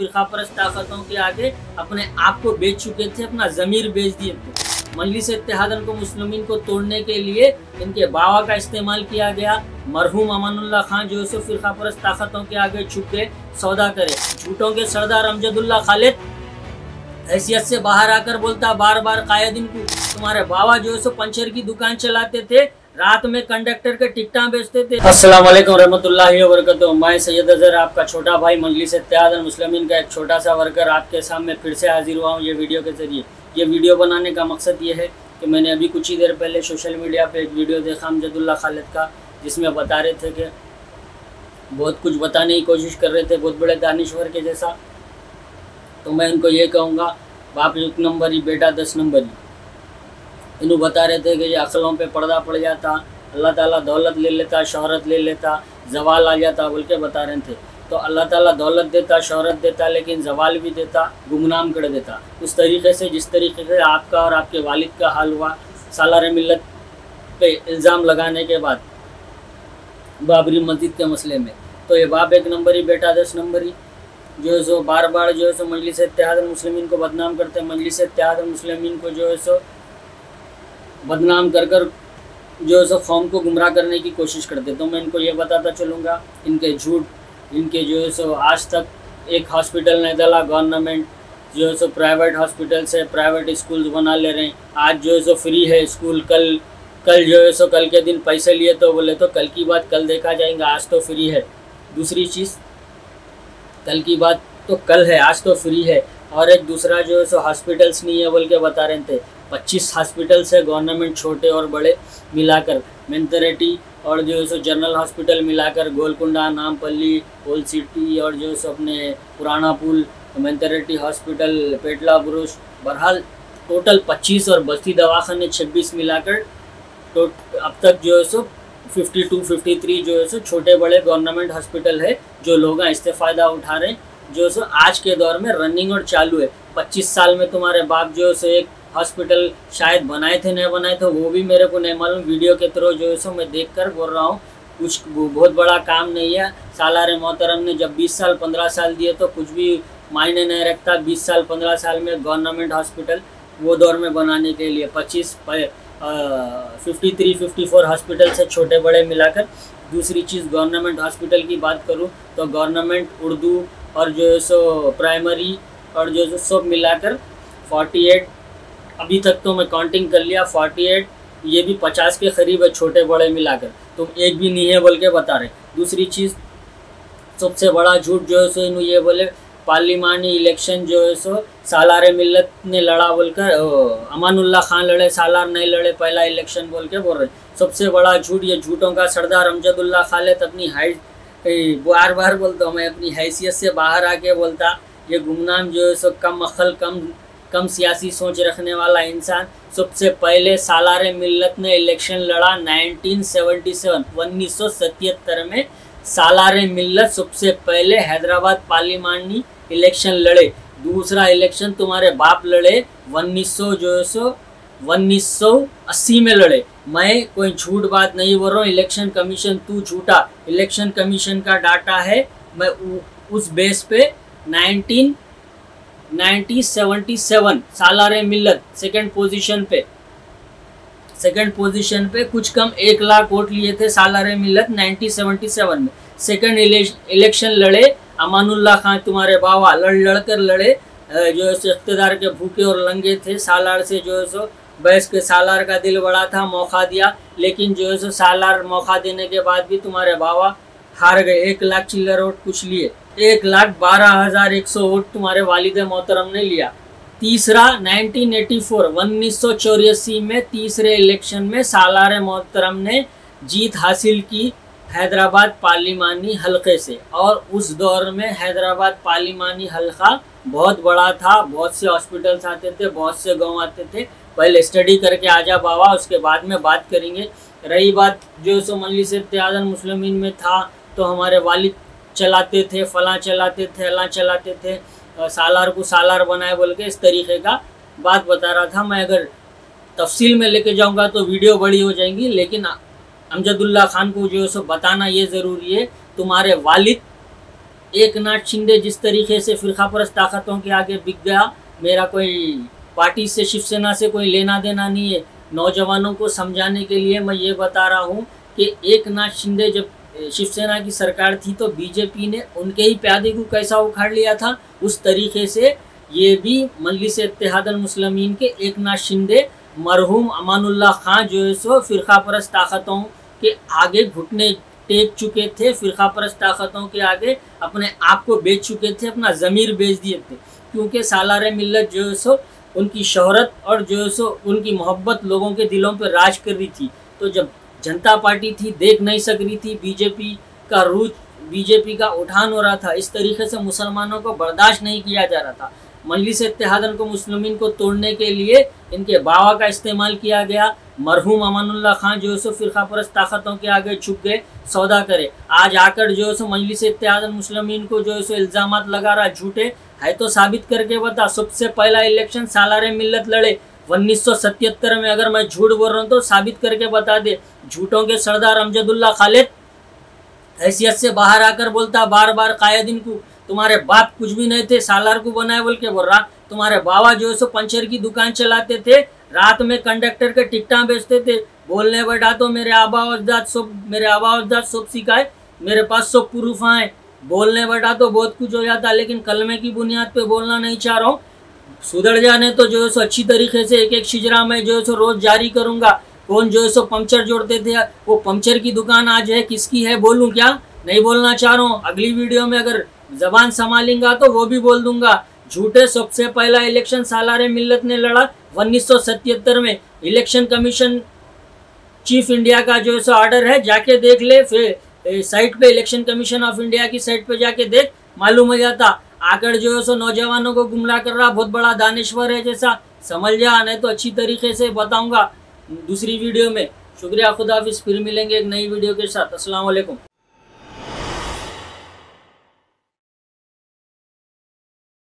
फिरकापरस्त ताकतों के आगे अपने आप को बेच चुके थे, अपना जमीर बेच दिए थे। मजलिस इत्तेहादुल मुसलमीन को तोड़ने के लिए इनके बावा का इस्तेमाल किया गया। मरहूम अमानुल्लाह खान जो है फिरकापरस्त ताकतों के आगे छुप के सौदा करे। झूठों के सरदार अमजदुल्लाह खान हैसियत से बाहर आकर बोलता बार बार कायद इनको, तुम्हारे बाबा जो है सो पंचर की दुकान चलाते थे, रात में कंडक्टर के टिकटा बेचते थे। अस्सलाम वालेकुम रहमतुल्लाहि व बरकातहू। मैं सैयद अजहर, आपका छोटा भाई, मजलिस इत्तेहादुल मुसलमीन का एक छोटा सा वर्कर, आपके सामने फिर से हाजिर हुआ हूँ ये वीडियो के जरिए। ये वीडियो बनाने का मकसद ये है कि मैंने अभी कुछ ही देर पहले सोशल मीडिया पर एक वीडियो देखा अमजदुल्लाह खान का, जिसमें बता रहे थे कि बहुत कुछ बताने की कोशिश कर रहे थे, बहुत बड़े दानिश्वर के जैसा। तो मैं उनको ये कहूँगा, बाप एक नंबर ही, बेटा 10 नंबर ही। इन्हों बता रहे थे कि ये अकलों पे पर्दा पड़ जाता, अल्लाह ताला दौलत ले लेता, शोहरत ले लेता, जवाल आ जाता, बोल के बता रहे थे। तो अल्लाह ताला दौलत देता, शोहरत देता, लेकिन जवाल भी देता, गुमनाम कर देता। उस तरीके से जिस तरीके से आपका और आपके वालिद का हाल हुआ, सालार मिल्लत पे इल्ज़ाम लगाने के बाद बाबरी मस्जिद के मसले में। तो ये बाप एक नंबर ही, बेटा 10 नंबर ही जो है सो बार बार जो है सो मजलिस इत्तेहादुल मुसलमीन को बदनाम करते हैं। मजलिस इत्तेहादुल मुसलमीन को जो है सो बदनाम कर कर जो है सो कौम को गुमराह करने की कोशिश करते। तो मैं इनको ये बताता चलूँगा, इनके झूठ, इनके जो है सो आज तक एक हॉस्पिटल नहीं डाला। गवर्नमेंट जो है सो प्राइवेट हॉस्पिटल से प्राइवेट स्कूल बना ले रहे हैं। आज जो है सो फ्री है स्कूल, कल जो है सो कल के दिन पैसे लिए तो बोले तो कल की बात कल देखा जाएगा, आज तो फ्री है। दूसरी चीज़, कल की बात तो कल है, आज तो फ्री है। और एक दूसरा जो है सो हॉस्पिटल्स नहीं है बोल के बता रहे थे। 25 हॉस्पिटल्स है गवर्नमेंट, छोटे और बड़े मिलाकर, मेंटरेटी और जो है सो जनरल हॉस्पिटल मिलाकर, गोलकुंडा, नामपल्ली, ओल्ड सिटी और जो है सो अपने पुराना पुल, मेंटरेटी हॉस्पिटल, पेटला ब्रुश, बहरहाल टोटल 25 और बस्ती दवाखाने 26 मिलाकर तो अब तक जो है सो 52-53 जो है सो छोटे बड़े गवर्नमेंट हॉस्पिटल है, जो लोग इससे फ़ायदा उठा रहे हैं। जो सो आज के दौर में रनिंग और चालू है। 25 साल में तुम्हारे बाप जो सो एक हॉस्पिटल शायद बनाए थे, नहीं बनाए थे वो भी मेरे को नहीं मालूम। वीडियो के थ्रू जो है सो मैं देखकर बोल रहा हूँ, कुछ बहुत बड़ा काम नहीं है। सालार मोहतरम ने जब 20 साल 15 साल दिए तो कुछ भी मायने नहीं रखता। 20 साल 15 साल में गवर्नमेंट हॉस्पिटल वो दौर में बनाने के लिए 53-54 हॉस्पिटल से छोटे बड़े मिलाकर। दूसरी चीज़, गवर्नमेंट हॉस्पिटल की बात करूं तो गवर्नमेंट उर्दू और जो है सो प्राइमरी और जो है सो सब मिलाकर 48, अभी तक तो मैं काउंटिंग कर लिया 48, ये भी 50 के करीब है छोटे बड़े मिलाकर। तुम तो एक भी नहीं है बोल के बता रहे। दूसरी चीज़, सबसे बड़ा झूठ जो है सो इन्होंने ये बोले पार्लिमानी इलेक्शन जो है सो सालार मिल्लत ने लड़ा बोलकर, अमानुल्लाह खान लड़े, सालार नहीं लड़े पहला इलेक्शन बोल के बोल रहे। सबसे बड़ा झूठ, ये झूठों का सरदार अमजदुल्लाह खान अपनी बार बार बोलता हूँ मैं, अपनी हैसियत से बाहर आके बोलता। ये गुमनाम जो है सो कम अक्ल, कम सियासी सोच रखने वाला इंसान। सबसे पहले सालार मिल्लत ने इलेक्शन लड़ा 1977 में। सालार मिल्लत सबसे पहले हैदराबाद पार्लिमानी इलेक्शन लड़े। दूसरा इलेक्शन तुम्हारे बाप लड़े 1980 में लड़े। मैं कोई झूठ बात नहीं बोल रहा हूँ। इलेक्शन कमीशन, तू झूठा, इलेक्शन कमीशन का डाटा है। मैं उस बेस पे 1977 सालार मिल्लत सेकंड पोजीशन पे कुछ कम 1 लाख वोट लिए थे सालार मिल्लत 1977 में। सेकंड इलेक्शन लड़े अमानुल्लाह खान, तुम्हारे बाबा लड़ कर जो है सो इख्तदार के भूखे और लंगे थे। सालार से जो है सो बहस के, सालार का दिल बड़ा था, मौका दिया, लेकिन जो है सो सालार मौका देने के बाद भी तुम्हारे बाबा हार गए। 1 लाख चिल्लर वोट कुछ लिए, 1,12,100 वोट तुम्हारे वालिद मोहतरम ने लिया। तीसरा 1984 1984 में तीसरे इलेक्शन में सालार मोहतरम ने जीत हासिल की हैदराबाद पार्लिमानी हलके से। और उस दौर में हैदराबाद पार्लिमानी हलका बहुत बड़ा था, बहुत से हॉस्पिटल्स आते थे, बहुत से गांव आते थे। पहले स्टडी करके आजा बाबा, उसके बाद में बात करेंगे। रही बात जो सो मजलिस इत्तेहादुल मुसलमीन में था तो हमारे वालिद चलाते थे, फला चलाते थे, अला चलाते थे, सालार को सालार बनाए बोल के इस तरीके का बात बता रहा था। मैं अगर तफसील में लेके जाऊंगा तो वीडियो बड़ी हो जाएंगी, लेकिन अमजदुल्लाह खान को जो है सो बताना ये ज़रूरी है, तुम्हारे वालिद एक नाथ शिंदे जिस तरीके से फिरकापरस्त ताकतों के आगे बिक गया, मेरा कोई पार्टी से शिवसेना से कोई लेना देना नहीं है। नौजवानों को समझाने के लिए मैं ये बता रहा हूँ कि एक नाथ शिंदे जब शिवसेना की सरकार थी तो बीजेपी ने उनके ही प्यादे को कैसा उखाड़ लिया था, उस तरीके से ये भी मजलिस इत्तेहादुल मुसलमीन के एक नाथ शिंदे मरहूम अमानुल्लाह खान जो है सो फिरकापरस्त ताकतों के आगे घुटने टेक चुके थे, फिरकापरस्त ताकतों के आगे अपने आप को बेच चुके थे, अपना ज़मीर बेच दिए थे। क्योंकि सालार मिल्लत जो है सो उनकी शोहरत और जो है सो उनकी मोहब्बत लोगों के दिलों पर राज कर रही थी। तो जब जनता पार्टी थी देख नहीं सक रही थी, बीजेपी का रूज बीजेपी का उठान हो रहा था, इस तरीके से मुसलमानों को बर्दाश्त नहीं किया जा रहा था। मजलिस इत्तेहादुल मुसलमीन को तोड़ने के लिए इनके बावा का इस्तेमाल किया गया। मरहूम अमानुल्लाह खान जो है सो फिरकापरस्त ताकतों के आगे झुक गए, सौदा करे। आज आकर जो है सो मजलिस इत्तेहादुल मुसलमीन को जो है सो इल्ज़ाम लगा रहा झूठे है, तो साबित करके बता। सबसे पहला इलेक्शन सालार मिल्लत लड़े 1977 में, अगर मैं झूठ बोल रहा हूँ तो साबित करके बता दे। झूठों के सरदार अमजदुल्लाह खान हैसियत से बाहर आकर बोलता बार बार, कायदीन को तुम्हारे बाप कुछ भी नहीं थे, सालार को बनाए बोल के बोल रहा। तुम्हारे बाबा जो है सो पंचर की दुकान चलाते थे, रात में कंडक्टर के टिकटा बेचते थे। बोलने बैठा तो मेरे आबा अजदाद सब सिखाए, मेरे पास सब प्रूफ आए। बोलने बैठा तो बहुत कुछ हो जाता, लेकिन कलमे की बुनियाद पे बोलना नहीं चाह रहा हूँ। सुधर जाने तो जो है सो अच्छी तरीके से एक एक शिजरा में जो है सो रोज जारी करूँगा। कौन जो है सो पंचर जोड़ते थे, वो पंचर की दुकान आज है किसकी है, बोलूँ क्या? नहीं बोलना चाह रहा हूँ। अगली वीडियो में अगर जबान संभालेंगे तो वो भी बोल दूंगा। झूठे, सबसे पहला इलेक्शन सालार मिल्लत ने लड़ा 1977 में। इलेक्शन कमीशन चीफ इंडिया का जो है सो ऑर्डर है, जाके देख ले। फिर साइट पे इलेक्शन कमीशन ऑफ इंडिया की साइट पे जाके देख, मालूम हो जाता। आकर जो है सो नौजवानों को गुमराह कर रहा, बहुत बड़ा दानेश्वर है जैसा, समझ जा। नहीं तो अच्छी तरीके से बताऊंगा दूसरी वीडियो में। शुक्रिया, खुदा हाफिज़। फिर मिलेंगे एक नई वीडियो के साथ। अस्सलाम वालेकुम।